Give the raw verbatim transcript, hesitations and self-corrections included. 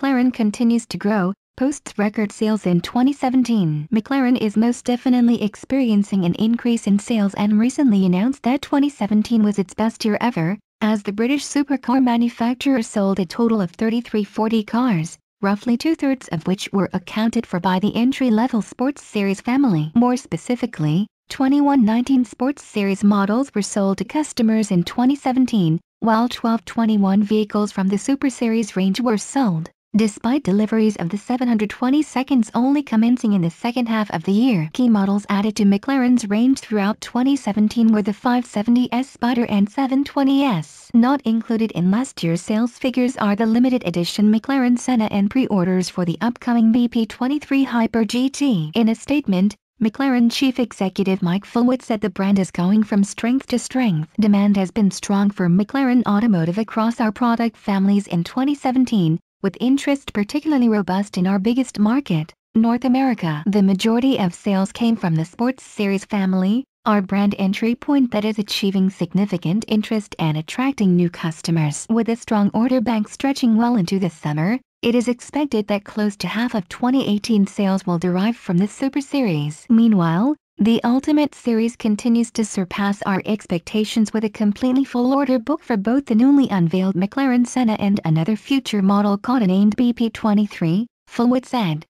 McLaren continues to grow, posts record sales in twenty seventeen. McLaren is most definitely experiencing an increase in sales and recently announced that twenty seventeen was its best year ever, as the British supercar manufacturer sold a total of three thousand three hundred forty cars, roughly two-thirds of which were accounted for by the entry-level Sports Series family. More specifically, twenty-one nineteen Sports Series models were sold to customers in twenty seventeen, while twelve twenty-one vehicles from the Super Series range were sold, despite deliveries of the seven hundred twenty-seconds only commencing in the second half of the year. Key models added to McLaren's range throughout twenty seventeen were the five seventy S Spider and seven twenty S. Not included in last year's sales figures are the limited edition McLaren Senna and pre-orders for the upcoming B P twenty-three Hyper G T. In a statement, McLaren Chief Executive Mike Flewitt said the brand is going from strength to strength. Demand has been strong for McLaren Automotive across our product families in twenty seventeen, with interest particularly robust in our biggest market, North America. The majority of sales came from the Sports Series family, our brand entry point that is achieving significant interest and attracting new customers. With a strong order bank stretching well into the summer, it is expected that close to half of twenty eighteen sales will derive from the Super Series. Meanwhile, the Ultimate Series continues to surpass our expectations with a completely full order book for both the newly unveiled McLaren Senna and another future model codenamed B P twenty-three, Flewitt said.